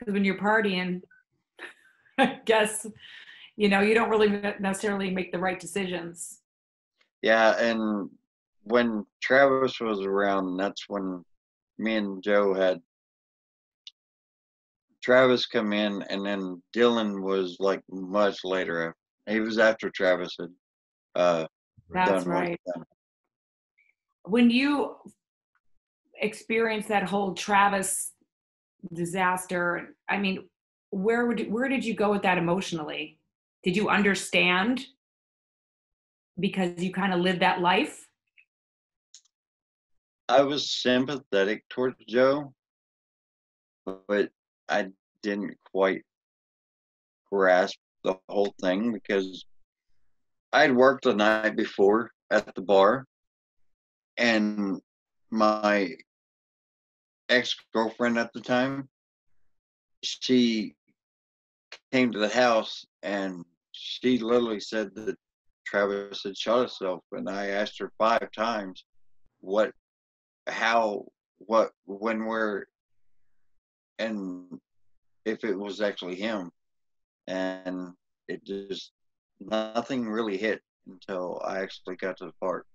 Because when you're partying, I guess, you know, you don't really necessarily make the right decisions. Yeah, and when Travis was around, that's when me and Joe had Travis come in, and then Dylan was like much later. He was after Travis had that's done right. When you experienced that whole Travis disaster, I mean, where did you go with that emotionally? Did you understand because you kind of lived that life? I was sympathetic towards Joe, but I didn't quite grasp the whole thing because I'd worked the night before at the bar, and my ex-girlfriend at the time, she came to the house and she literally said that Travis had shot himself. And I asked her 5 times when, where, and if it was actually him. And it just, nothing really hit until I actually got to the park.